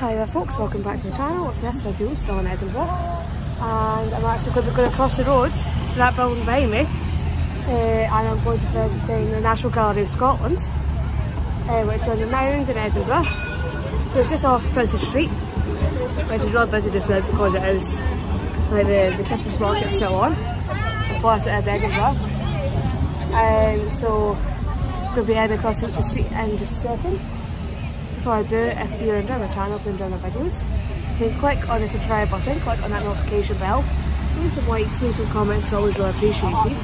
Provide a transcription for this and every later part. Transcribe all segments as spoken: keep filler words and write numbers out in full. Hi there folks, welcome back to my channel. For this video, I'm still in Edinburgh and I'm actually going to be going across the road to that building behind me uh, and I'm going to be visiting the National Gallery of Scotland uh, which is on the Mound in Edinburgh. So it's just off Princess Street, which is really busy just now because it is like the, the Christmas market's still on, plus it is Edinburgh. Um, so I'm going to be heading across the street in just a second. Before I do, if you're enjoying my channel, if you're enjoying my videos, you can click on the subscribe button, click on that notification bell, leave some likes, leave some comments, it's always really appreciated.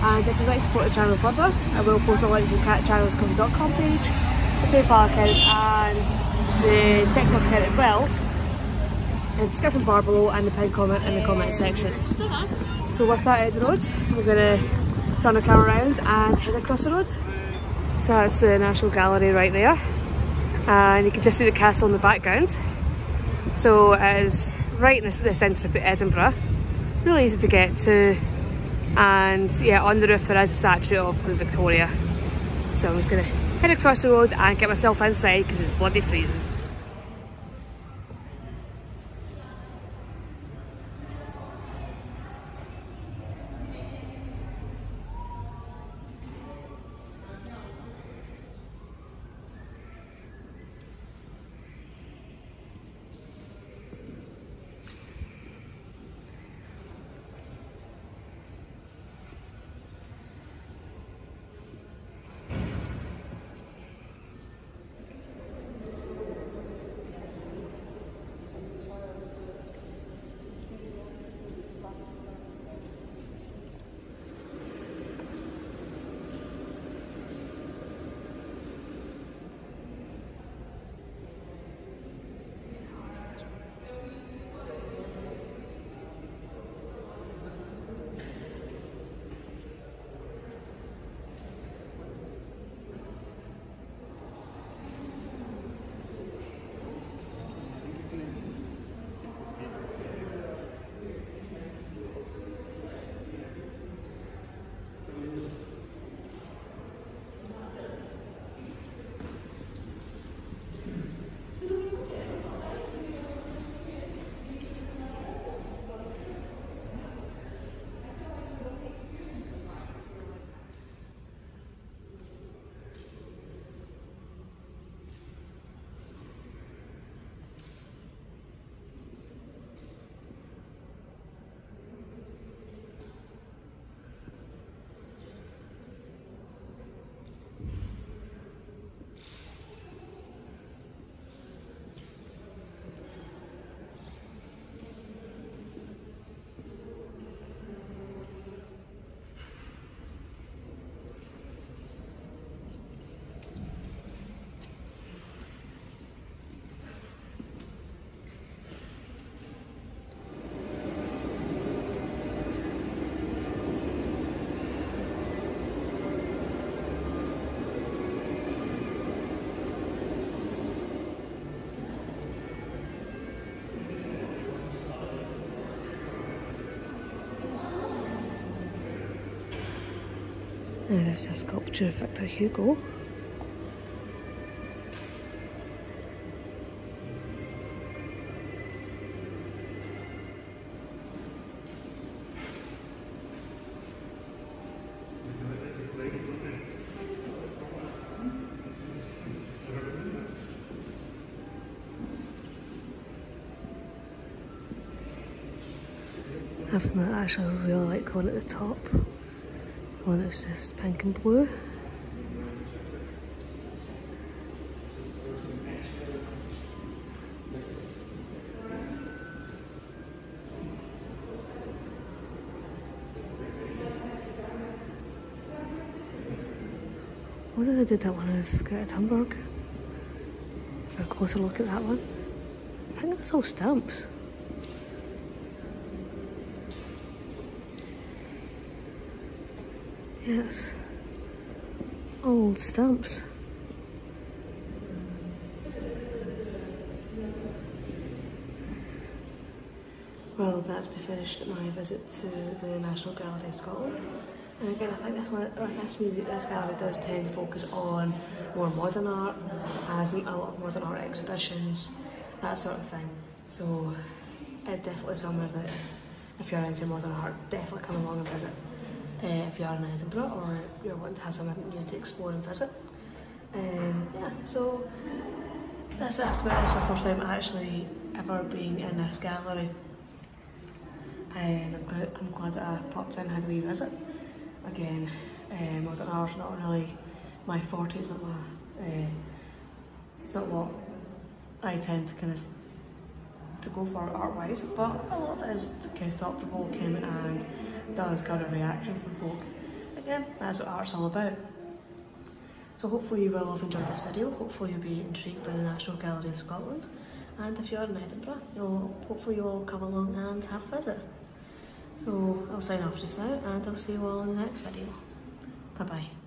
And if you'd like to support the channel further, I will post a link to the channel's coffee dot com page, the PayPal account and the TikTok account as well, in the description bar below and the pinned comment in the comment section. So with that out the road, we're going to turn the camera around and head across the road. So that's the National Gallery right there. And you can just see the castle in the background. So it is right in the, the centre of Edinburgh, really easy to get to, and yeah, on the roof there is a statue of Queen Victoria. So I'm just going to head across the road and get myself inside because it's bloody freezing. And there's a sculpture of Victor Hugo. After that, I actually really like the one at the top. One that's just pink and blue. I wonder if they did that one of Edinburgh. For a closer look at that one. I think that's all stamps. Yes, old stamps. Well, that's me finished my visit to the National Gallery of Scotland. And again, I think this one, this music, this gallery does tend to focus on more modern art, as in a lot of modern art exhibitions. that sort of thing. So it's definitely somewhere that, if you're into modern art, definitely come along and visit. Uh, if you are in Edinburgh or you're wanting to have something new to explore and visit. Um, yeah, so that's it. It's my first time actually ever being in this gallery, and I'm glad, I'm glad that I popped in and had a wee visit. Again, uh, modern art's not really my forte, it's not my, uh, it's not what I tend to kind of to go for art-wise, but a lot of it is kind of thought-provoking and does get a reaction from folk. Again, that's what art's all about. So hopefully you will have enjoyed this video, hopefully you'll be intrigued by the National Gallery of Scotland, and if you're in Edinburgh, you'll, hopefully you'll come along and have a visit. So I'll sign off just now, and I'll see you all in the next video. Bye bye.